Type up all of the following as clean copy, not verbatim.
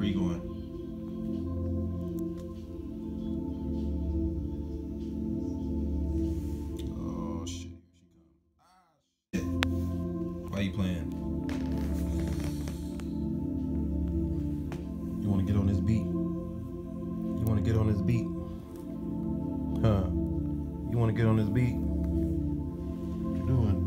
Where you going? Oh, shit. Here she comes. Ah, shit. Why you playing? You want to get on this beat? You want to get on this beat? Huh? You want to get on this beat? What you doing?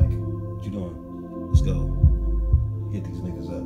Mike. What you doing? Let's go. Get these niggas out.